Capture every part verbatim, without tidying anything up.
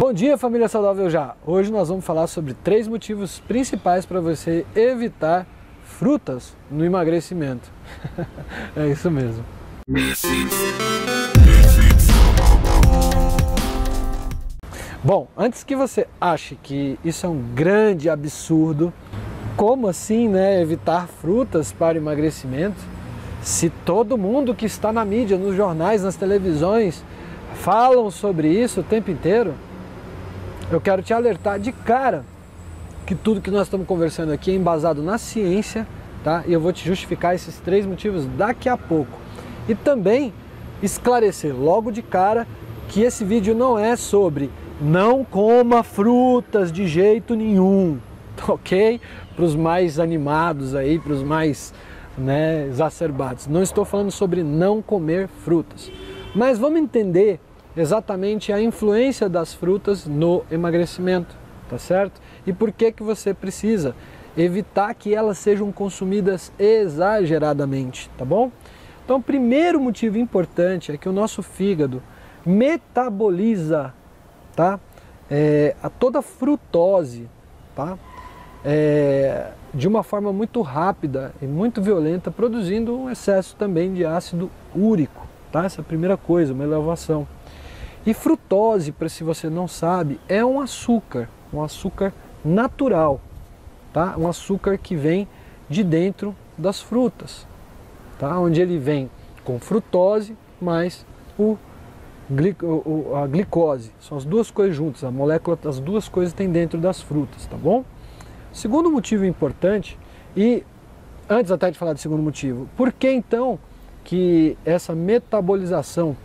Bom dia, família Saudável Já! Hoje nós vamos falar sobre três motivos principais para você evitar frutas no emagrecimento. É isso mesmo. Bom, antes que você ache que isso é um grande absurdo, como assim, né, evitar frutas para emagrecimento? Se todo mundo que está na mídia, nos jornais, nas televisões, falam sobre isso o tempo inteiro, eu quero te alertar de cara que tudo que nós estamos conversando aqui é embasado na ciência, tá? E eu vou te justificar esses três motivos daqui a pouco. E também esclarecer logo de cara que esse vídeo não é sobre não coma frutas de jeito nenhum, ok? Para os mais animados aí, para os mais, né, exacerbados. Não estou falando sobre não comer frutas. Mas vamos entender exatamente a influência das frutas no emagrecimento, tá certo? E por que que você precisa evitar que elas sejam consumidas exageradamente, tá bom? Então, o primeiro motivo importante é que o nosso fígado metaboliza, tá? É, a toda frutose, tá? É, de uma forma muito rápida e muito violenta, produzindo um excesso também de ácido úrico, tá? Essa é a primeira coisa, uma elevação. E frutose, para se você não sabe, é um açúcar, um açúcar natural, tá? Um açúcar que vem de dentro das frutas, tá? Onde ele vem com frutose mais o, glico, o a glicose. São as duas coisas juntas, a molécula, as duas coisas tem dentro das frutas, tá bom? Segundo motivo importante, e antes até de falar do segundo motivo, por que então que essa metabolização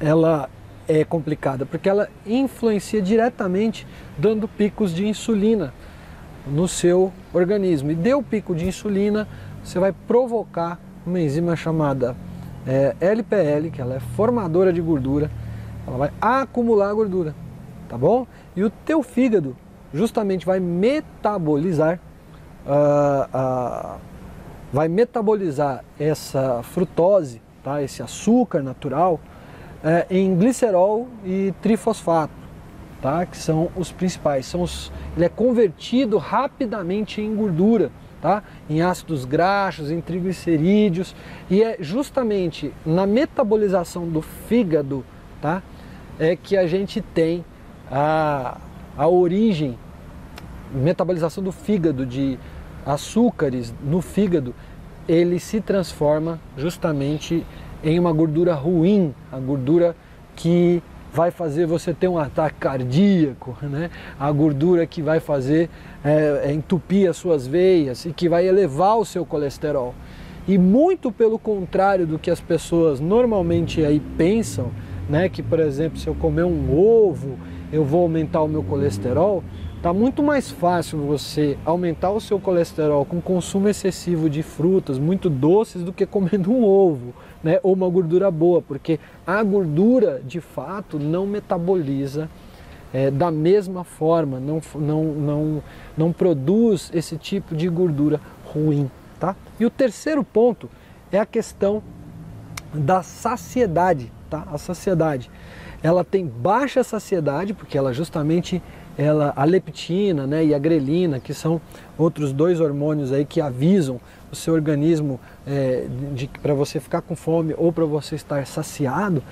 ela é complicada? Porque ela influencia diretamente dando picos de insulina no seu organismo. E deu pico de insulina, você vai provocar uma enzima chamada é, L P L, que ela é formadora de gordura, ela vai acumular gordura, tá bom? E o teu fígado justamente vai metabolizar, uh, uh, vai metabolizar essa frutose, tá? Esse açúcar natural, É, em glicerol e trifosfato, tá? Que são os principais. São os, ele é convertido rapidamente em gordura, tá? Em ácidos graxos, em triglicerídeos, e é justamente na metabolização do fígado, tá? É que a gente tem a, a origem, metabolização do fígado, de açúcares no fígado, ele se transforma justamente em uma gordura ruim, a gordura que vai fazer você ter um ataque cardíaco, né? A gordura que vai fazer é, entupir as suas veias e que vai elevar o seu colesterol. E muito pelo contrário do que as pessoas normalmente aí pensam, né? Que, por exemplo, se eu comer um ovo, eu vou aumentar o meu colesterol. Tá muito mais fácil você aumentar o seu colesterol com consumo excessivo de frutas muito doces do que comendo um ovo, né? Ou uma gordura boa, porque a gordura de fato não metaboliza é, da mesma forma, não, não, não, não produz esse tipo de gordura ruim, tá? E o terceiro ponto é a questão da saciedade, tá? A saciedade, ela tem baixa saciedade, porque ela justamente... Ela, a leptina, né, e a grelina, que são outros dois hormônios aí que avisam o seu organismo é, para você ficar com fome ou para você estar saciado,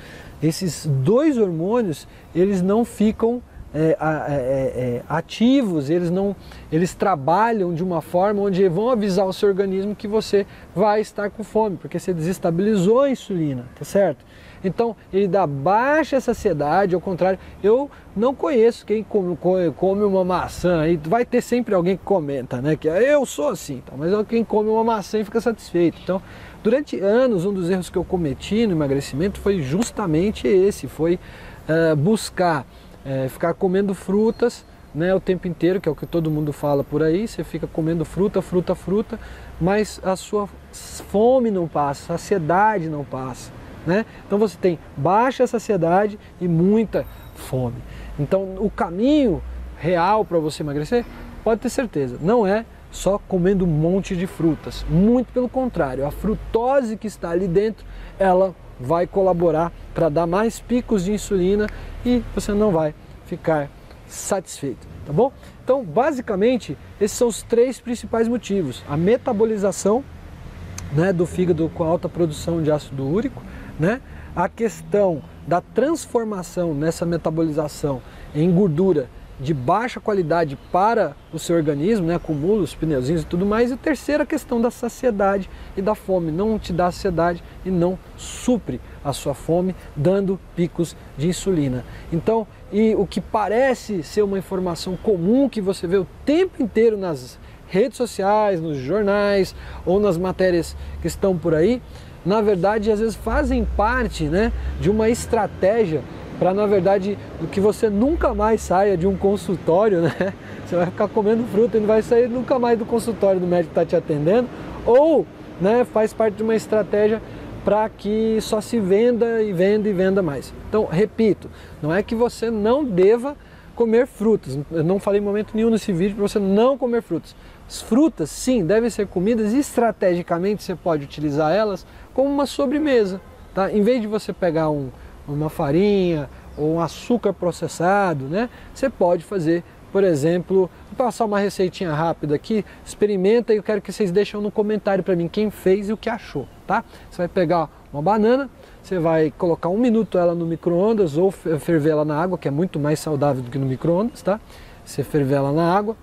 esses dois hormônios eles não ficam é, é, é, ativos, eles, não, eles trabalham de uma forma onde vão avisar o seu organismo que você vai estar com fome, porque você desestabilizou a insulina, tá certo? Então, ele dá baixa saciedade, ao contrário, eu não conheço quem come, come uma maçã, aí vai ter sempre alguém que comenta, né, que eu sou assim, tá? Mas quem come uma maçã fica satisfeito. Então, durante anos, um dos erros que eu cometi no emagrecimento foi justamente esse, foi uh, buscar, uh, ficar comendo frutas, né, o tempo inteiro, que é o que todo mundo fala por aí, você fica comendo fruta, fruta, fruta, mas a sua fome não passa, a saciedade não passa. Né? Então você tem baixa saciedade e muita fome. Então o caminho real para você emagrecer, pode ter certeza, não é só comendo um monte de frutas. Muito pelo contrário, a frutose que está ali dentro, ela vai colaborar para dar mais picos de insulina e você não vai ficar satisfeito, tá bom? Então, basicamente, esses são os três principais motivos: a metabolização, né, do fígado com alta produção de ácido úrico, né, a questão da transformação nessa metabolização em gordura de baixa qualidade para o seu organismo, né, acumula os pneuzinhos e tudo mais, e a terceira questão da saciedade e da fome, não te dá saciedade e não supre a sua fome, dando picos de insulina. Então, e o que parece ser uma informação comum que você vê o tempo inteiro nas redes sociais, nos jornais ou nas matérias que estão por aí, na verdade, às vezes fazem parte, né, de uma estratégia para, na verdade, que você nunca mais saia de um consultório, né? Você vai ficar comendo fruta e não vai sair nunca mais do consultório do médico que está te atendendo, ou, né, faz parte de uma estratégia para que só se venda e venda e venda mais. Então, repito, não é que você não deva comer frutas. Eu não falei em momento nenhum nesse vídeo para você não comer frutas. As frutas, sim, devem ser comidas e estrategicamente você pode utilizar elas como uma sobremesa, tá? Em vez de você pegar um uma farinha ou um açúcar processado, né? Você pode fazer, por exemplo, vou passar uma receitinha rápida aqui, experimenta e eu quero que vocês deixem no comentário para mim quem fez e o que achou, tá? Você vai pegar uma banana, você vai colocar um minuto ela no micro-ondas ou ferver ela na água, que é muito mais saudável do que no micro-ondas, tá? Você ferver ela na água,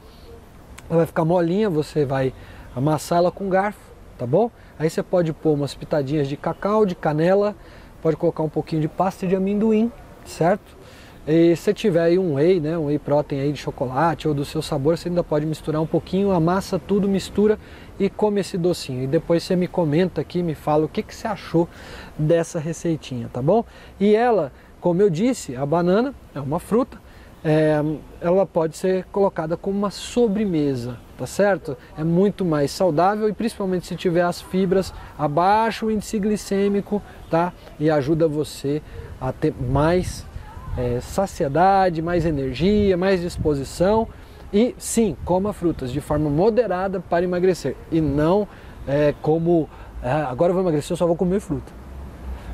ela vai ficar molinha, você vai amassar ela com garfo, tá bom? Aí você pode pôr umas pitadinhas de cacau, de canela, pode colocar um pouquinho de pasta de amendoim, certo? E se tiver aí um whey, né, um whey protein aí de chocolate ou do seu sabor, você ainda pode misturar um pouquinho, amassa tudo, mistura e come esse docinho. E depois você me comenta aqui, me fala o que, que você achou dessa receitinha, tá bom? E ela, como eu disse, a banana é uma fruta, é, ela pode ser colocada como uma sobremesa, tá certo? É muito mais saudável e principalmente se tiver as fibras abaixo o índice glicêmico, tá? E ajuda você a ter mais é, saciedade, mais energia, mais disposição. E sim, coma frutas de forma moderada para emagrecer e não é, como é, agora eu vou emagrecer, eu só vou comer fruta.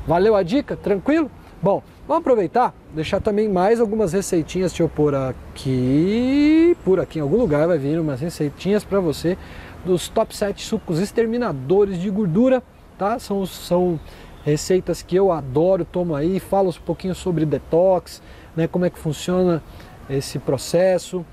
Valeu a dica? Tranquilo? Bom, vamos aproveitar, deixar também mais algumas receitinhas, deixa eu pôr aqui, por aqui em algum lugar vai vir umas receitinhas para você dos top sete sucos exterminadores de gordura, tá? São, são receitas que eu adoro, tomo aí, falo um pouquinho sobre detox, né? Como é que funciona esse processo,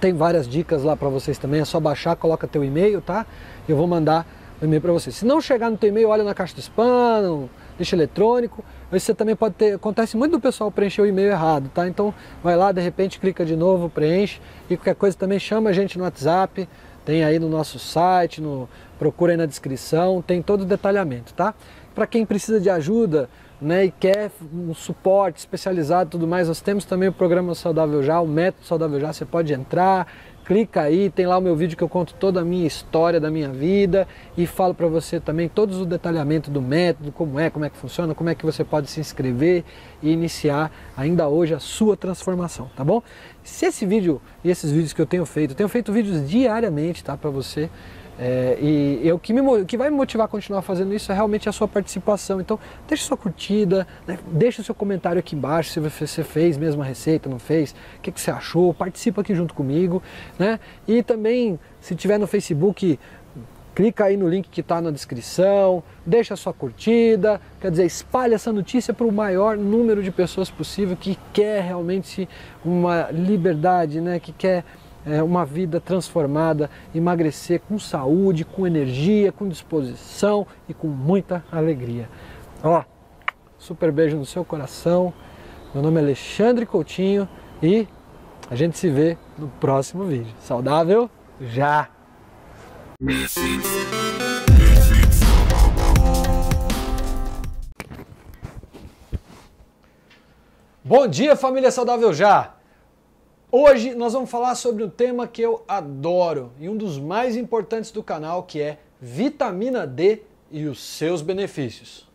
tem várias dicas lá para vocês também, é só baixar, coloca teu e-mail, tá? Eu vou mandar o e-mail para vocês. Se não chegar no teu e-mail, olha na caixa do spam, não... lixo eletrônico, você também pode ter, acontece muito do pessoal preencher o e-mail errado, tá? Então vai lá, de repente clica de novo, preenche e qualquer coisa também chama a gente no WhatsApp, tem aí no nosso site, no, procura aí na descrição, tem todo o detalhamento, tá? Para quem precisa de ajuda, né, e quer um suporte especializado e tudo mais, nós temos também o programa Saudável Já, o método Saudável Já, você pode entrar, clica aí, tem lá o meu vídeo que eu conto toda a minha história da minha vida e falo para você também todos os detalhamentos do método, como é, como é que funciona, como é que você pode se inscrever e iniciar ainda hoje a sua transformação, tá bom? Se esse vídeo e esses vídeos que eu tenho feito, eu tenho feito vídeos diariamente, tá, para você, é, e, e o que, me, o que vai me motivar a continuar fazendo isso é realmente a sua participação. Então deixa sua curtida, né? Deixa o seu comentário aqui embaixo se você fez mesmo a receita, não fez, o que, que você achou, participa aqui junto comigo, né? E também se tiver no Facebook, clica aí no link que está na descrição, deixa a sua curtida, quer dizer, espalha essa notícia para o maior número de pessoas possível que quer realmente uma liberdade, né? Que quer É uma vida transformada, emagrecer com saúde, com energia, com disposição e com muita alegria. Ó, super beijo no seu coração. Meu nome é Alexandre Coutinho e a gente se vê no próximo vídeo. Saudável já! Bom dia, família Saudável Já! Hoje nós vamos falar sobre um tema que eu adoro e um dos mais importantes do canal, que é vitamina D e os seus benefícios.